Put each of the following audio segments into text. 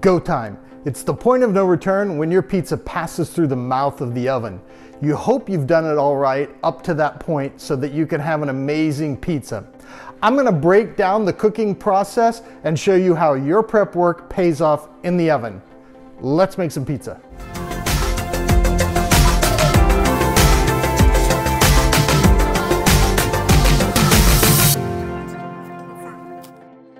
Go time. It's the point of no return when your pizza passes through the mouth of the oven. You hope you've done it all right up to that point so that you can have an amazing pizza. I'm gonna break down the cooking process and show you how your prep work pays off in the oven. Let's make some pizza.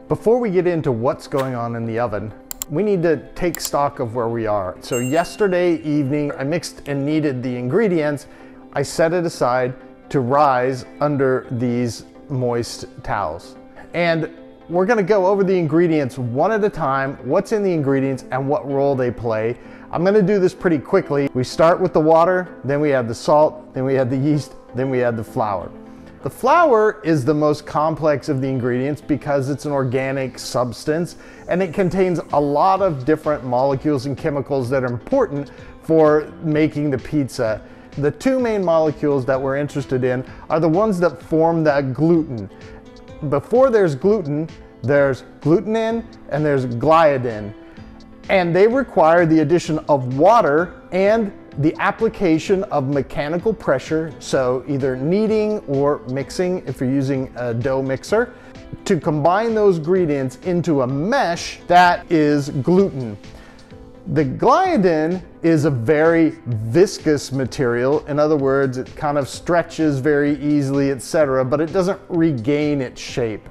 Before we get into what's going on in the oven, we need to take stock of where we are. So yesterday evening, I mixed and kneaded the ingredients. I set it aside to rise under these moist towels. And we're gonna go over the ingredients one at a time, what's in the ingredients and what role they play. I'm gonna do this pretty quickly. We start with the water, then we add the salt, then we add the yeast, then we add the flour. The flour is the most complex of the ingredients because it's an organic substance and it contains a lot of different molecules and chemicals that are important for making the pizza. The two main molecules that we're interested in are the ones that form that gluten. Before there's glutenin and there's gliadin, and they require the addition of water and the application of mechanical pressure, so either kneading or mixing if you're using a dough mixer, to combine those ingredients into a mesh that is gluten. The gliadin is a very viscous material. In other words, it kind of stretches very easily, etc., but it doesn't regain its shape.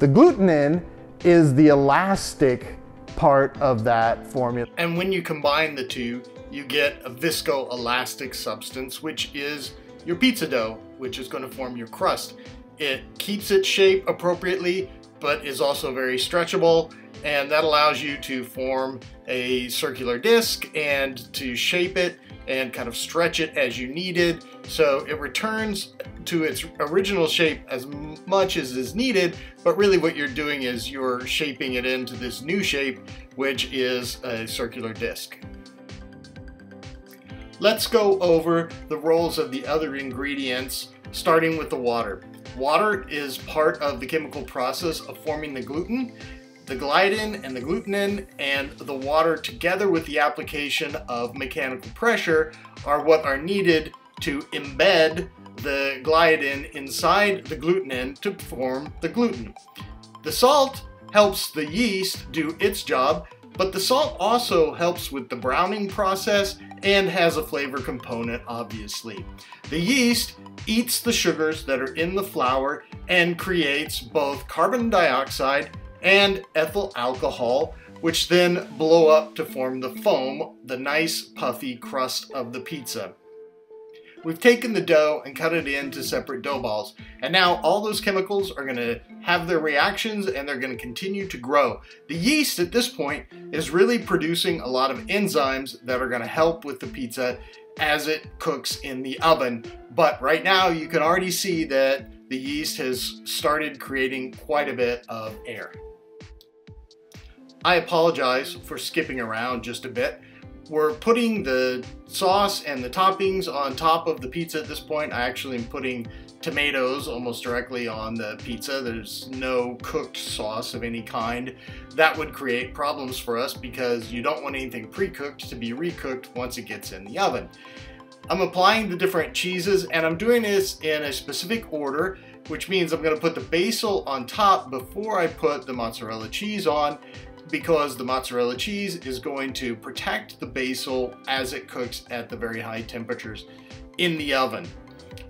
The glutenin is the elastic part of that formula. And when you combine the two, you get a viscoelastic substance, which is your pizza dough, which is going to form your crust. It keeps its shape appropriately, but is also very stretchable, and that allows you to form a circular disc and to shape it and kind of stretch it as you needed. So it returns to its original shape as much as is needed, but really what you're doing is you're shaping it into this new shape, which is a circular disc. Let's go over the roles of the other ingredients, starting with the water. Water is part of the chemical process of forming the gluten. The gliadin and the glutenin and the water, together with the application of mechanical pressure, are what are needed to embed the gliadin inside the glutenin to form the gluten. The salt helps the yeast do its job, but the salt also helps with the browning process and has a flavor component, obviously. The yeast eats the sugars that are in the flour and creates both carbon dioxide and ethyl alcohol, which then blow up to form the foam, the nice puffy crust of the pizza. We've taken the dough and cut it into separate dough balls. And now all those chemicals are gonna have their reactions and they're gonna continue to grow. The yeast at this point is really producing a lot of enzymes that are gonna help with the pizza as it cooks in the oven. But right now you can already see that the yeast has started creating quite a bit of air. I apologize for skipping around just a bit. We're putting the sauce and the toppings on top of the pizza at this point. I actually am putting tomatoes almost directly on the pizza. There's no cooked sauce of any kind. That would create problems for us because you don't want anything pre-cooked to be recooked once it gets in the oven. I'm applying the different cheeses and I'm doing this in a specific order, which means I'm gonna put the basil on top before I put the mozzarella cheese on, because the mozzarella cheese is going to protect the basil as it cooks at the very high temperatures in the oven.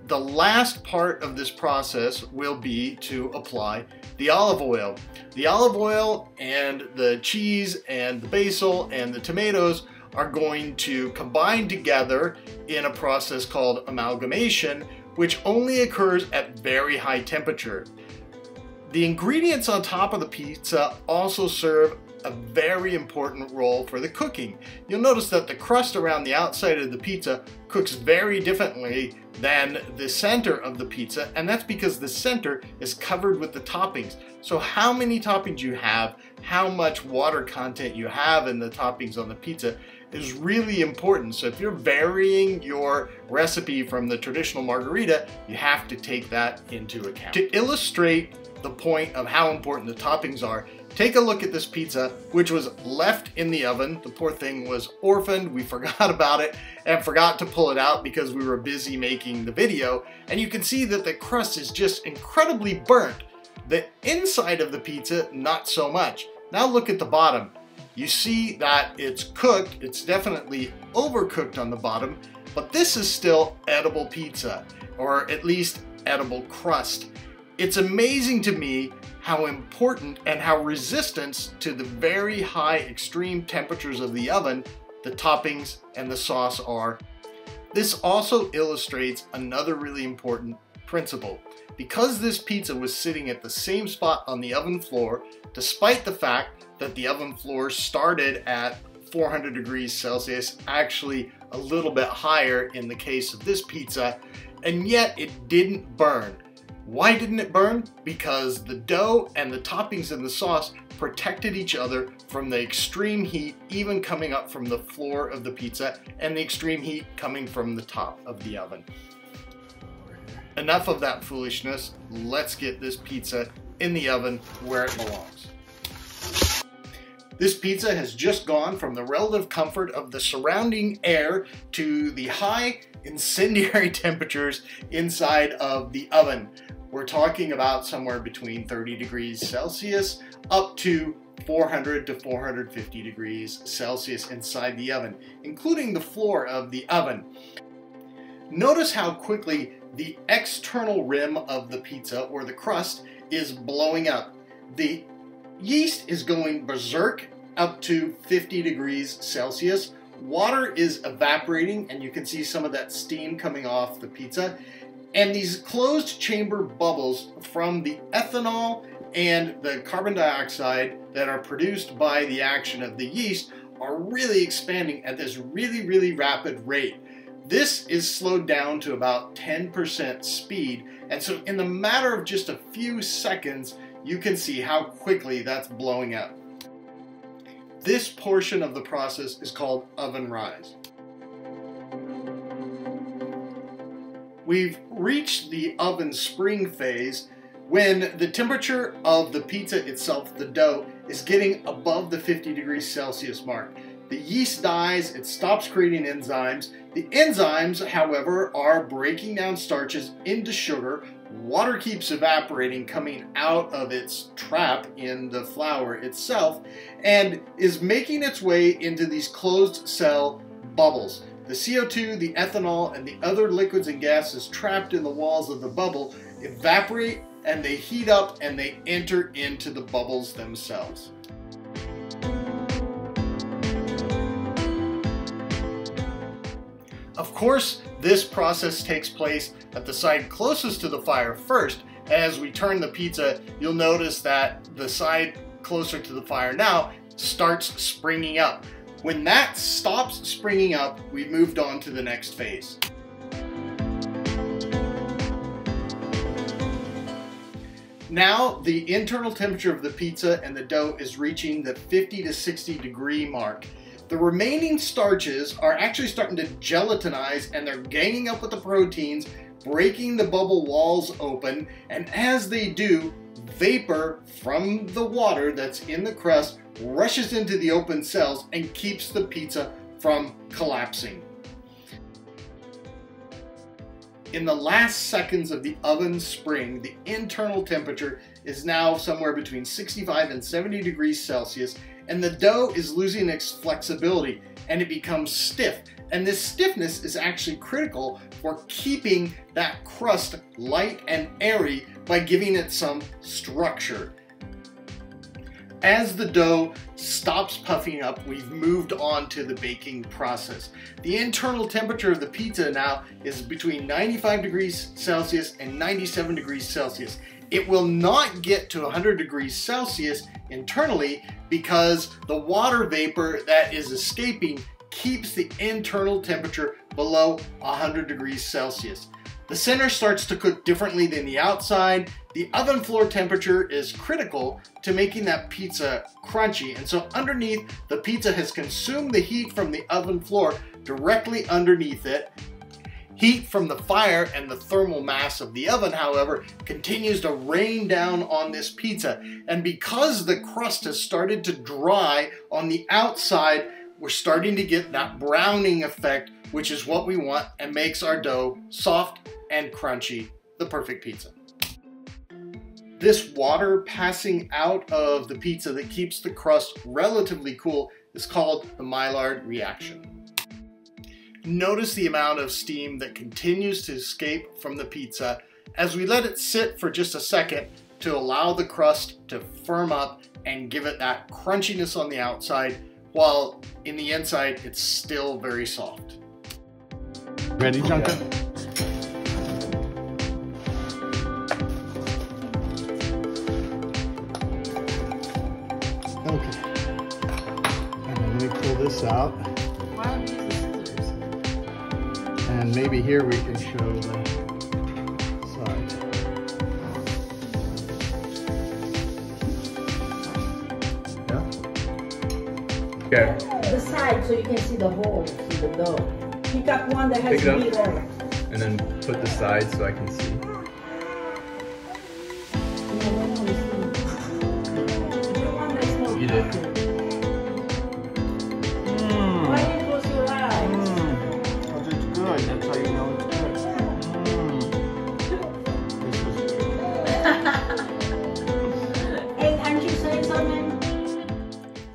The last part of this process will be to apply the olive oil. The olive oil and the cheese and the basil and the tomatoes are going to combine together in a process called amalgamation, which only occurs at very high temperature. The ingredients on top of the pizza also serve a very important role for the cooking. You'll notice that the crust around the outside of the pizza cooks very differently than the center of the pizza, and that's because the center is covered with the toppings. So how many toppings you have, how much water content you have in the toppings on the pizza is really important. So if you're varying your recipe from the traditional margarita, you have to take that into account. To illustrate the point of how important the toppings are, Take a look at this pizza, which was left in the oven. The poor thing was orphaned. We forgot about it and forgot to pull it out because we were busy making the video. And you can see that the crust is just incredibly burnt. The inside of the pizza, not so much. Now look at the bottom. You see that it's cooked. It's definitely overcooked on the bottom, but this is still edible pizza, or at least edible crust. It's amazing to me how important and how resistant to the very high extreme temperatures of the oven the toppings and the sauce are. This also illustrates another really important principle. Because this pizza was sitting at the same spot on the oven floor, despite the fact that the oven floor started at 400 degrees Celsius, actually a little bit higher in the case of this pizza, and yet it didn't burn. Why didn't it burn? Because the dough and the toppings and the sauce protected each other from the extreme heat even coming up from the floor of the pizza and the extreme heat coming from the top of the oven. Enough of that foolishness. Let's get this pizza in the oven where it belongs. This pizza has just gone from the relative comfort of the surrounding air to the high incendiary temperatures inside of the oven. We're talking about somewhere between 30 degrees Celsius up to 400 to 450 degrees Celsius inside the oven, including the floor of the oven. Notice how quickly the external rim of the pizza or the crust is blowing up. The yeast is going berserk up to 50 degrees Celsius. Water is evaporating, and you can see some of that steam coming off the pizza. And these closed chamber bubbles from the ethanol and the carbon dioxide that are produced by the action of the yeast are really expanding at this really, really rapid rate. This is slowed down to about 10% speed. And so in the matter of just a few seconds, you can see how quickly that's blowing up. This portion of the process is called oven rise. We've reached the oven spring phase when the temperature of the pizza itself, the dough, is getting above the 50 degrees Celsius mark. The yeast dies, it stops creating enzymes. The enzymes, however, are breaking down starches into sugar. Water keeps evaporating, coming out of its trap in the flour itself, and is making its way into these closed cell bubbles. The CO2, the ethanol, and the other liquids and gases trapped in the walls of the bubble evaporate, and they heat up, and they enter into the bubbles themselves. Of course, this process takes place at the side closest to the fire first. As we turn the pizza, you'll notice that the side closer to the fire now starts springing up. When that stops springing up, we've moved on to the next phase. Now the internal temperature of the pizza and the dough is reaching the 50 to 60 degree mark. The remaining starches are actually starting to gelatinize, and they're ganging up with the proteins, breaking the bubble walls open, and as they do, vapor from the water that's in the crust rushes into the open cells and keeps the pizza from collapsing. In the last seconds of the oven spring, the internal temperature is now somewhere between 65 and 70 degrees Celsius, and the dough is losing its flexibility and it becomes stiff. And this stiffness is actually critical for keeping that crust light and airy by giving it some structure. As the dough stops puffing up, we've moved on to the baking process. The internal temperature of the pizza now is between 95 degrees Celsius and 97 degrees Celsius. It will not get to 100 degrees Celsius internally because the water vapor that is escaping keeps the internal temperature below 100 degrees Celsius. The center starts to cook differently than the outside. The oven floor temperature is critical to making that pizza crunchy. And so underneath, the pizza has consumed the heat from the oven floor directly underneath it. Heat from the fire and the thermal mass of the oven, however, continues to rain down on this pizza. And because the crust has started to dry on the outside, we're starting to get that browning effect, which is what we want and makes our dough soft and crunchy, the perfect pizza. This water passing out of the pizza that keeps the crust relatively cool is called the Maillard reaction. Notice the amount of steam that continues to escape from the pizza as we let it sit for just a second to allow the crust to firm up and give it that crunchiness on the outside, while in the inside it's still very soft. Ready, Junker? Yeah. Okay. And let me pull this out. And maybe here we can show the side. Yeah? Okay. The side, so you can see the holes through the dough. Pick up one that has to be lower. And then put the side so I can see. You did.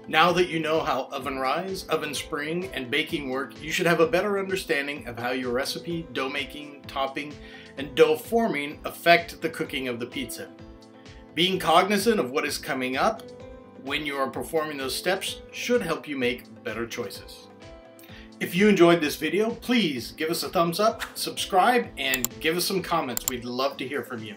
Now that you know how oven rise, oven spring, and baking work, you should have a better understanding of how your recipe, dough making, topping, and dough forming affect the cooking of the pizza. Being cognizant of what is coming up when you are performing those steps should help you make better choices. If you enjoyed this video, please give us a thumbs up, subscribe, and give us some comments. We'd love to hear from you.